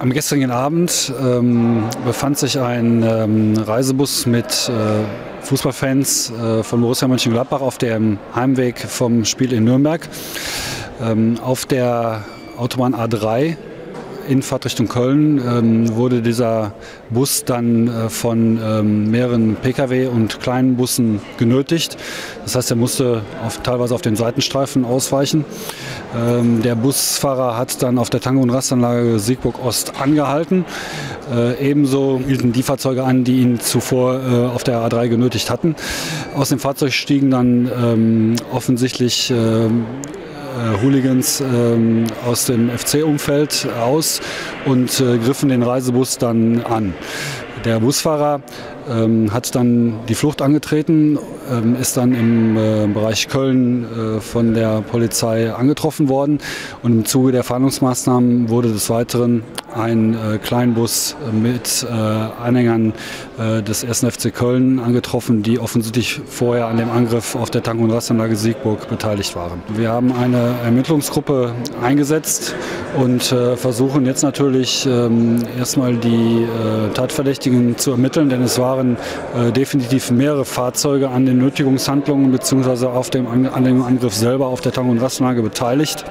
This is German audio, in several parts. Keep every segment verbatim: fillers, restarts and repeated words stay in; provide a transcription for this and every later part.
Am gestrigen Abend ähm, befand sich ein ähm, Reisebus mit äh, Fußballfans äh, von Borussia Mönchengladbach auf dem Heimweg vom Spiel in Nürnberg ähm, auf der Autobahn A drei. In Fahrt Richtung Köln ähm, wurde dieser Bus dann äh, von ähm, mehreren P K W und kleinen Bussen genötigt. Das heißt, er musste auf, teilweise auf den Seitenstreifen ausweichen. Ähm, der Busfahrer hat dann auf der Tango- und Rastanlage Siegburg-Ost angehalten. Äh, ebenso hielten die Fahrzeuge an, die ihn zuvor äh, auf der A drei genötigt hatten. Aus dem Fahrzeug stiegen dann ähm, offensichtlich äh, Hooligans ähm, aus dem F C-Umfeld aus und äh, griffen den Reisebus dann an. Der Busfahrer ähm, hat dann die Flucht angetreten, ähm, ist dann im äh, Bereich Köln äh, von der Polizei angetroffen worden, und im Zuge der Fahndungsmaßnahmen wurde des Weiteren ein äh, Kleinbus mit äh, Anhängern äh, des ersten F C Köln angetroffen, die offensichtlich vorher an dem Angriff auf der Tank- und Rastanlage Siegburg beteiligt waren. Wir haben eine Ermittlungsgruppe eingesetzt und äh, versuchen jetzt natürlich ähm, erstmal die äh, Tatverdächtigen zu ermitteln, denn es waren äh, definitiv mehrere Fahrzeuge an den Nötigungshandlungen bzw. auf dem, an dem Angriff selber auf der Tank- und Rastanlage beteiligt.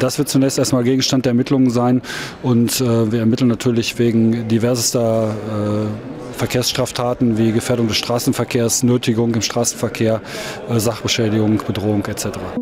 Das wird zunächst erstmal Gegenstand der Ermittlungen sein, und äh, wir ermitteln natürlich wegen diversester äh, Verkehrsstraftaten wie Gefährdung des Straßenverkehrs, Nötigung im Straßenverkehr, äh, Sachbeschädigung, Bedrohung et cetera